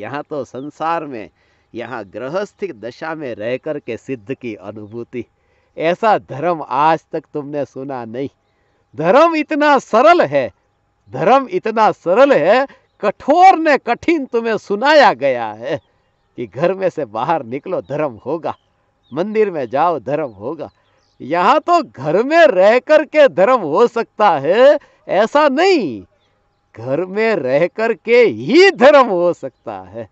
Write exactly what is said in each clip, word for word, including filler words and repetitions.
यहाँ तो संसार में, यहाँ गृहस्थिक दशा में रह कर के सिद्ध की अनुभूति, ऐसा धर्म आज तक तुमने सुना नहीं। धर्म इतना सरल है, धर्म इतना सरल है, कठोर ने कठिन तुम्हें सुनाया गया है कि घर में से बाहर निकलो धर्म होगा, मंदिर में जाओ धर्म होगा। यहाँ तो घर में रह कर के धर्म हो सकता है ऐसा नहीं, घर में रह कर के ही धर्म हो सकता है।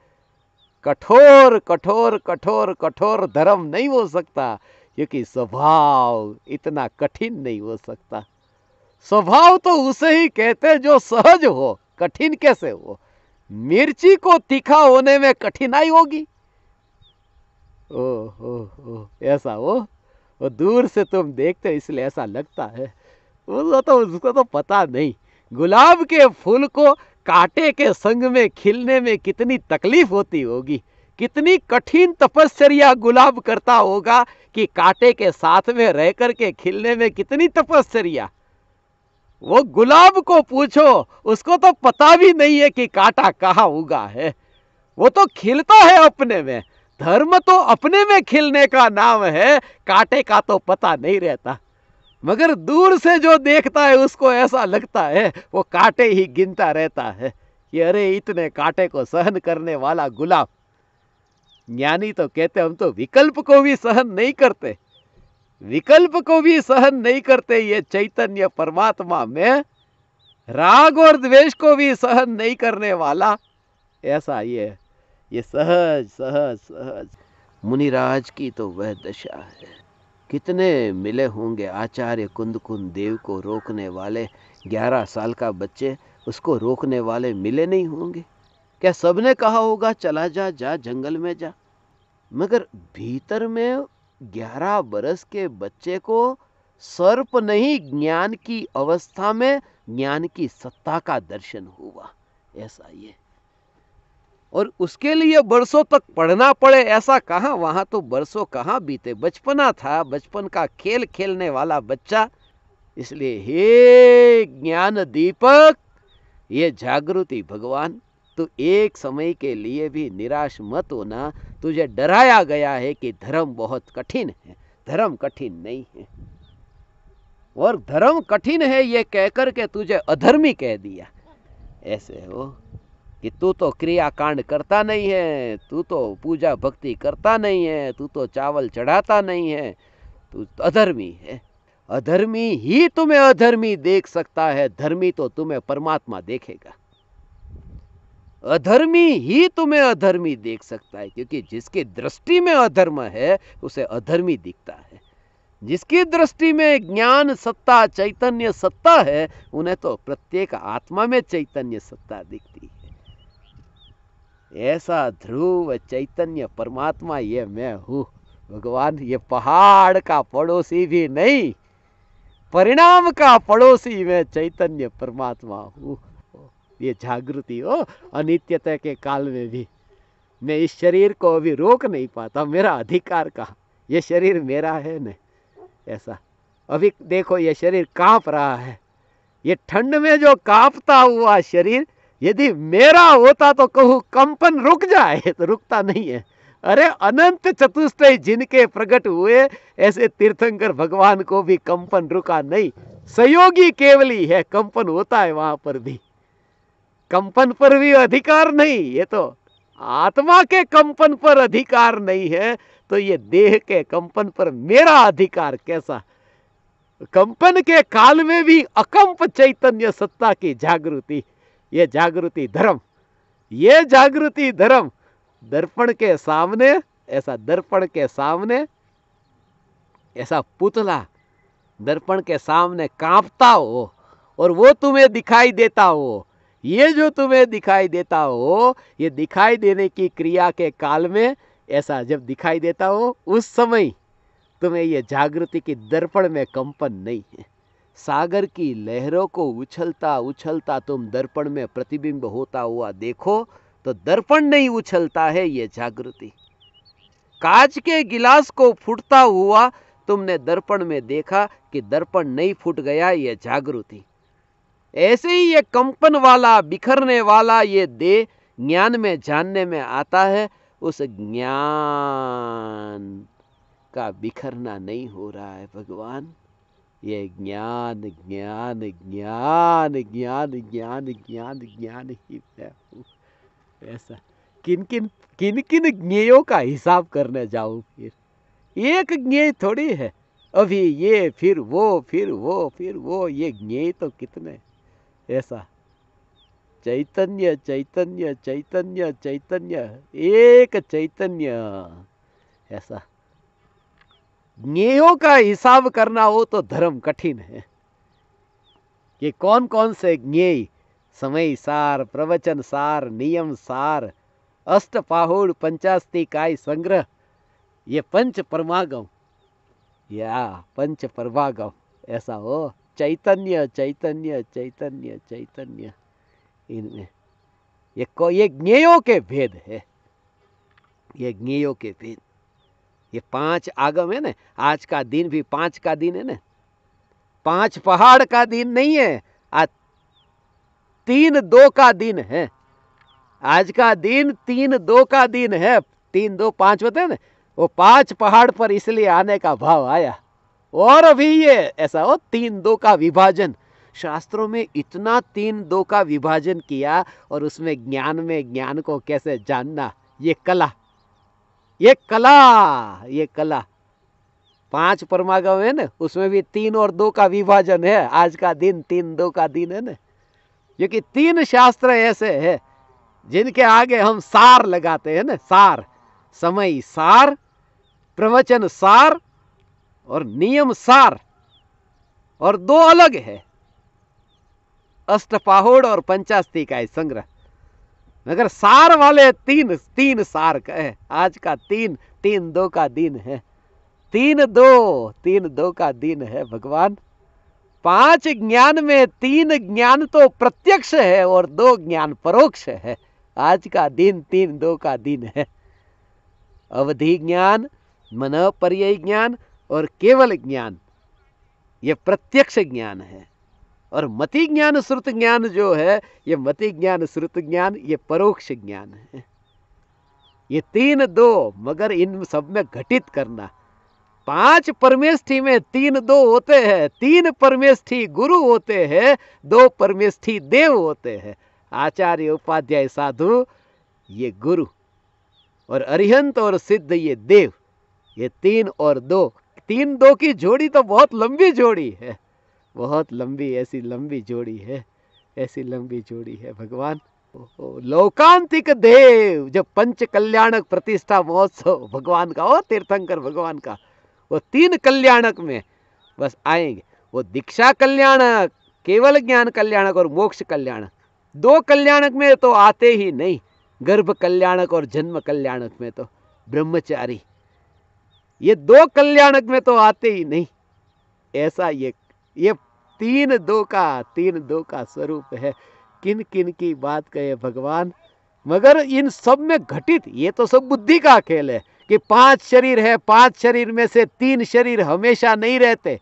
कठोर कठोर कठोर कठोर धर्म नहीं हो सकता, क्योंकि स्वभाव इतना कठिन नहीं हो सकता। स्वभाव तो उसे ही कहते हैं जो सहज हो, कठिन कैसे हो। मिर्ची को तीखा होने में कठिनाई होगी? ओ हो हो ऐसा हो, वो दूर से तुम देखते इसलिए ऐसा लगता है, वो तो उसको तो पता नहीं। गुलाब के फूल को कांटे के संग में खिलने में कितनी तकलीफ होती होगी, कितनी कठिन तपस्या गुलाब करता होगा कि कांटे के साथ में रह कर के खिलने में कितनी तपस्या। वो गुलाब को पूछो, उसको तो पता भी नहीं है कि कांटा कहाँ उगा है, वो तो खिलता है अपने में। धर्म तो अपने में खिलने का नाम है, कांटे का तो पता नहीं रहता। मगर दूर से जो देखता है उसको ऐसा लगता है वो कांटे ही गिनता रहता है कि अरे इतने कांटे को सहन करने वाला गुलाब। ज्ञानी तो कहते हम तो विकल्प को भी सहन नहीं करते, विकल्प को भी सहन नहीं करते। ये चैतन्य परमात्मा में राग और द्वेष को भी सहन नहीं करने वाला, ऐसा ये ये सहज सहज सहज मुनिराज की तो वह दशा है। कितने मिले होंगे आचार्य कुंद कुंद देव को रोकने वाले, ग्यारह साल का बच्चे उसको रोकने वाले मिले नहीं होंगे। क्या सबने कहा होगा चला जा, जा जंगल में जा, मगर भीतर में ग्यारह बरस के बच्चे को सर्प नहीं, ज्ञान की अवस्था में ज्ञान की सत्ता का दर्शन हुआ, ऐसा ये। और उसके लिए बरसों तक पढ़ना पड़े ऐसा कहाँ, वहाँ तो बरसों कहाँ बीते, बचपना था, बचपन का खेल खेलने वाला बच्चा। इसलिए हे ज्ञान दीपक, ये जागृति भगवान, तो एक समय के लिए भी निराश मत होना। तुझे डराया गया है कि धर्म बहुत कठिन है, धर्म कठिन नहीं है, और धर्म कठिन है ये कहकर के तुझे अधर्मी कह दिया। ऐसे हो कि तू तो क्रियाकांड करता नहीं है, तू तो पूजा भक्ति करता नहीं है, तू तो चावल चढ़ाता नहीं है, तू अधर्मी है। अधर्मी ही तुम्हें अधर्मी देख सकता है, धर्मी तो तुम्हें परमात्मा देखेगा। अधर्मी ही तुम्हें अधर्मी देख सकता है, क्योंकि जिसकी दृष्टि में अधर्म है उसे अधर्मी दिखता है। जिसकी दृष्टि में ज्ञान सत्ता चैतन्य सत्ता है, उन्हें तो प्रत्येक आत्मा में चैतन्य सत्ता दिखती है। ऐसा ध्रुव चैतन्य परमात्मा ये मैं हूँ भगवान, ये पहाड़ का पड़ोसी भी नहीं, परिणाम का पड़ोसी मैं चैतन्य परमात्मा हूँ। ये जागृति हो, अनित्यता के काल में भी मैं इस शरीर को अभी रोक नहीं पाता, मेरा अधिकार कहाँ, ये शरीर मेरा है न। ऐसा अभी देखो ये शरीर कांप रहा है, ये ठंड में जो कांपता हुआ शरीर यदि मेरा होता तो कहूँ कंपन रुक जाए, तो रुकता नहीं है। अरे अनंत चतुष्टय जिनके प्रकट हुए, ऐसे तीर्थंकर भगवान को भी कंपन रुका नहीं। सहयोगी केवली है, कंपन होता है, वहां पर भी कंपन पर भी अधिकार नहीं। ये तो आत्मा के कंपन पर अधिकार नहीं है, तो ये देह के कंपन पर मेरा अधिकार कैसा। कंपन के काल में भी अकंप चैतन्य सत्ता की जागृति, ये जागृति धर्म, ये जागृति धर्म। दर्पण के सामने ऐसा, दर्पण के सामने ऐसा पुतला दर्पण के सामने कांपता हो और वो तुम्हें दिखाई देता हो, ये जो तुम्हें दिखाई देता हो, ये दिखाई देने की क्रिया के काल में ऐसा जब दिखाई देता हो, उस समय तुम्हें ये जागृति की दर्पण में कंपन नहीं है। सागर की लहरों को उछलता उछलता तुम दर्पण में प्रतिबिंब होता हुआ देखो तो दर्पण नहीं उछलता है, ये जागृति। कांच के गिलास को फूटता हुआ तुमने दर्पण में देखा कि दर्पण नहीं फूट गया, ये जागृति। ऐसे ही ये कंपन वाला बिखरने वाला ये देह, ज्ञान में जानने में आता है, उस ज्ञान का बिखरना नहीं हो रहा है भगवान। ये ज्ञान ज्ञान ज्ञान ज्ञान ज्ञान ज्ञान ज्ञान ही मैं हूँ। ऐसा किन किन किन किन ज्ञेयों का हिसाब करने जाऊँ फिर, एक ज्ञेय थोड़ी है। अभी ये फिर वो फिर वो फिर वो, ये ज्ञेय तो कितने। ऐसा चैतन्य चैतन्य चैतन्य चैतन्य, एक चैतन्य। ऐसा ज्ञेयों का हिसाब करना हो तो धर्म कठिन है। ये कौन कौन से ज्ञेय, समय सार, प्रवचन सार, नियम सार, अष्टपाहुड़, पंचास्ति काय संग्रह, ये पंच परमागम, या पंच परमागम। ऐसा हो चैतन्य चैतन्य चैतन्य चैतन्य, इनमें ये को ये ज्ञेयों के भेद है। ये ज्ञेयों के भेद, ये पांच आगम है ना। आज का दिन भी पांच का दिन है ना, पांच पहाड़ का दिन नहीं है, आज तीन दो का दिन है। आज का दिन तीन दो का दिन है, तीन दो पांच होते हैं ना। वो पांच पहाड़ पर इसलिए आने का भाव आया। और अभी ये ऐसा हो तीन दो का विभाजन, शास्त्रों में इतना तीन दो का विभाजन किया, और उसमें ज्ञान में ज्ञान को कैसे जानना, ये कला, ये कला, ये कला। पांच परमागम है ना, उसमें भी तीन और दो का विभाजन है। आज का दिन तीन दो का दिन है ना, क्योंकि तीन शास्त्र ऐसे हैं जिनके आगे हम सार लगाते हैं ना। सार, समय सार, प्रवचन सार और नियम सार, और दो अलग है, अष्टपाहुड़ और पंचास्ति का संग्रह। मगर सार वाले तीन तीन सार का है। आज का तीन तीन दो का दिन है, तीन दो तीन दो का दिन है भगवान। पांच ज्ञान में तीन ज्ञान तो प्रत्यक्ष है और दो ज्ञान परोक्ष है। आज का दिन तीन दो का दिन है। अवधि ज्ञान, मनोपर्यय ज्ञान और केवल ज्ञान, ये प्रत्यक्ष ज्ञान है। और मति ज्ञान श्रुत ज्ञान जो है, ये मति ज्ञान श्रुत ज्ञान, ये परोक्ष ज्ञान है। ये तीन दो, मगर इन सब में घटित करना। पांच परमेष्ठी में तीन दो होते हैं, तीन परमेष्ठी गुरु होते हैं, दो परमेष्ठी देव होते हैं, आचार्य, उपाध्याय, साधु ये गुरु, और अरिहंत और सिद्ध ये देव। ये तीन और दो, तीन दो की जोड़ी तो बहुत लंबी जोड़ी है, बहुत लंबी, ऐसी लंबी जोड़ी है, ऐसी लंबी जोड़ी है भगवान। लोकांतिक देव, जब पंच कल्याणक प्रतिष्ठा महोत्सव भगवान का हो, तीर्थंकर भगवान का, वो तीन कल्याणक में बस आएंगे। वो दीक्षा कल्याणक, केवल ज्ञान कल्याणक और मोक्ष कल्याणक, दो कल्याणक में तो आते ही नहीं। गर्भ कल्याणक और जन्म कल्याणक में तो ब्रह्मचारी, ये दो कल्याणक में तो आते ही नहीं। ऐसा ये ये तीन दो का तीन दो का स्वरूप है। किन किन की बात कहे भगवान, मगर इन सब में घटित, ये तो सब बुद्धि का खेल है कि पांच शरीर है, पांच शरीर में से तीन शरीर हमेशा नहीं रहते,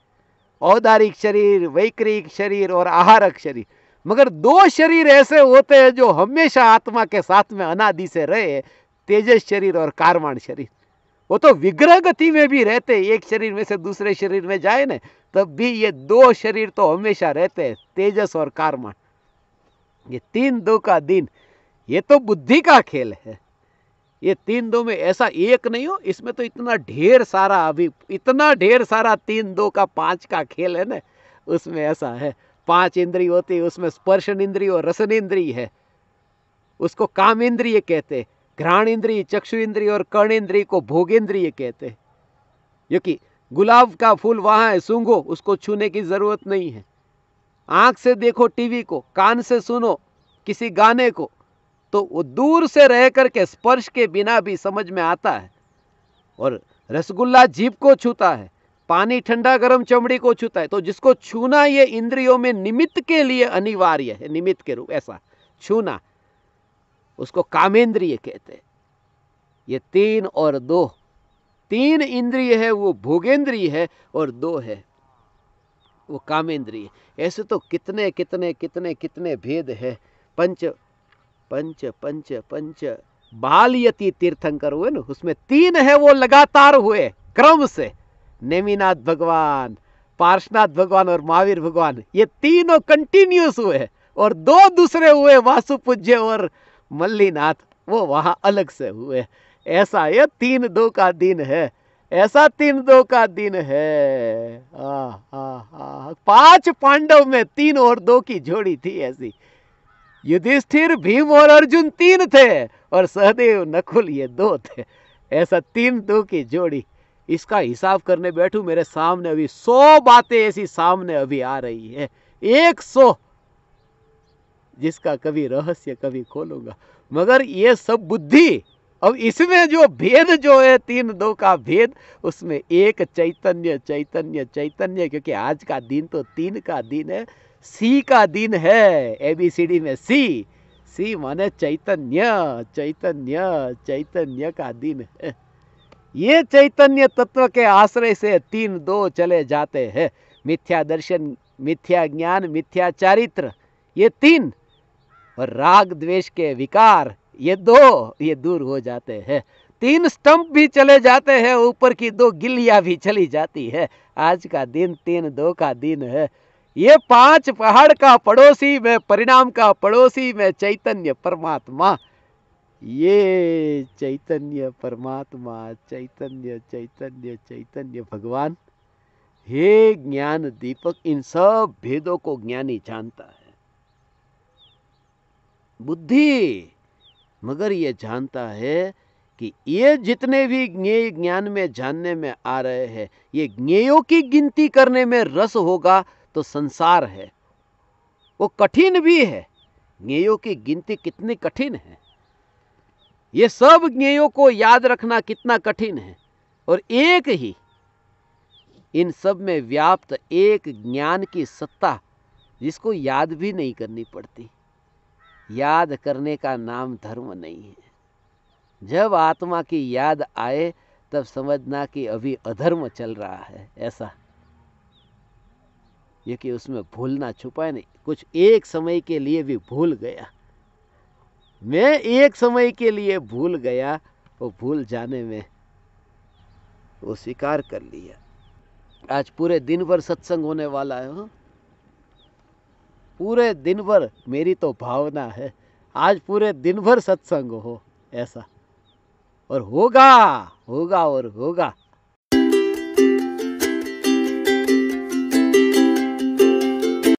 औदारिक शरीर, वैक्रिक शरीर और आहारक शरीर। मगर दो शरीर ऐसे होते हैं जो हमेशा आत्मा के साथ में अनादि से रहे, तेजस शरीर और कार्माण शरीर। वो तो विग्रह गति में भी रहते, एक शरीर में से दूसरे शरीर में जाए ना, तब भी ये दो शरीर तो हमेशा रहते हैं, तेजस और कार्माण। ये तीन दो का दिन, ये तो बुद्धि का खेल है। ये तीन दो में ऐसा एक नहीं हो, इसमें तो इतना ढेर सारा, अभी इतना ढेर सारा तीन दो का पांच का खेल है ना। उसमें ऐसा है, पांच इंद्री होती, उसमें स्पर्शन इंद्री और रसन इंद्री है, उसको काम इंद्रिय कहते, घ्राण इंद्री, चक्षु इंद्री और कर्ण इंद्री को भोग इंद्रिय कहते। क्योंकि गुलाब का फूल वहाँ है, सूंघो, उसको छूने की जरूरत नहीं है। आंख से देखो टीवी को, कान से सुनो किसी गाने को, तो वो दूर से रह करके स्पर्श के बिना भी समझ में आता है। और रसगुल्ला जीभ को छूता है, पानी ठंडा गर्म चमड़ी को छूता है। तो जिसको छूना ये इंद्रियों में निमित्त के लिए अनिवार्य है, निमित्त के रूप ऐसा छूना, उसको कामेंद्रिय कहते हैं। ये तीन और दो, तीन इंद्रिय है, वो भोगेंद्रिय है और दो है वो कामेंद्रिय। ऐसे तो कितने कितने कितने कितने भेद है। पंच पंच पंच पंच बालयति तीर्थंकर हुए ना, उसमें तीन है वो लगातार हुए क्रम से, नेमिनाथ भगवान, पार्श्वनाथ भगवान और महावीर भगवान, ये तीनों कंटिन्यूस हुए, और दो दूसरे हुए वासुपूज्य और मल्लीनाथ, वो वहाँ अलग से हुए। ऐसा ये तीन दो का दिन है, ऐसा तीन दो का दिन है। आ, आ, आ, पांच पांडव में तीन और दो की जोड़ी थी ऐसी। युधिष्ठिर, भीम और अर्जुन तीन थे और सहदेव नकुल ये दो थे। ऐसा तीन दो की जोड़ी। इसका हिसाब करने बैठू मेरे सामने अभी सौ बातें ऐसी सामने अभी आ रही है, एक सौ, जिसका कभी रहस्य कभी खोलूंगा। मगर ये सब बुद्धि, अब इसमें जो भेद जो है तीन दो का भेद, उसमें एक चैतन्य चैतन्य चैतन्य, क्योंकि आज का दिन तो तीन का दिन है, सी का दिन है। एबीसीडी में सी, सी माने चैतन्य, चैतन्य चैतन्य का दिन है। ये चैतन्य तत्व के आश्रय से तीन दो चले जाते हैं। मिथ्या दर्शन, मिथ्या ज्ञान, मिथ्या चारित्र, ये तीन, और राग द्वेष के विकार ये दो, ये दूर हो जाते हैं। तीन स्टंप भी चले जाते हैं, ऊपर की दो गिल्लियां भी चली जाती है। आज का दिन तीन दो का दिन है। ये पांच पहाड़ का पड़ोसी में परिणाम का पड़ोसी में चैतन्य परमात्मा, ये चैतन्य परमात्मा, चैतन्य चैतन्य चैतन्य भगवान, हे ज्ञान दीपक, इन सब भेदों को ज्ञानी जानता है। बुद्धि मगर ये जानता है कि ये जितने भी ज्ञेय ज्ञान में जानने में आ रहे हैं, ये ज्ञेयों की गिनती करने में रस होगा तो संसार है, वो कठिन भी है। ज्ञेयों की गिनती कितनी कठिन है, ये सब ज्ञेयों को याद रखना कितना कठिन है। और एक ही इन सब में व्याप्त एक ज्ञान की सत्ता, जिसको याद भी नहीं करनी पड़ती। याद करने का नाम धर्म नहीं है। जब आत्मा की याद आए तब समझना कि अभी अधर्म चल रहा है, ऐसा, क्योंकि उसमें भूलना छुपा है नहीं। कुछ एक समय के लिए भी भूल गया, मैं एक समय के लिए भूल गया, वो भूल जाने में वो स्वीकार कर लिया। आज पूरे दिन भर सत्संग होने वाला है, हो? पूरे दिन भर, मेरी तो भावना है आज पूरे दिन भर सत्संग हो, ऐसा, और होगा होगा और होगा।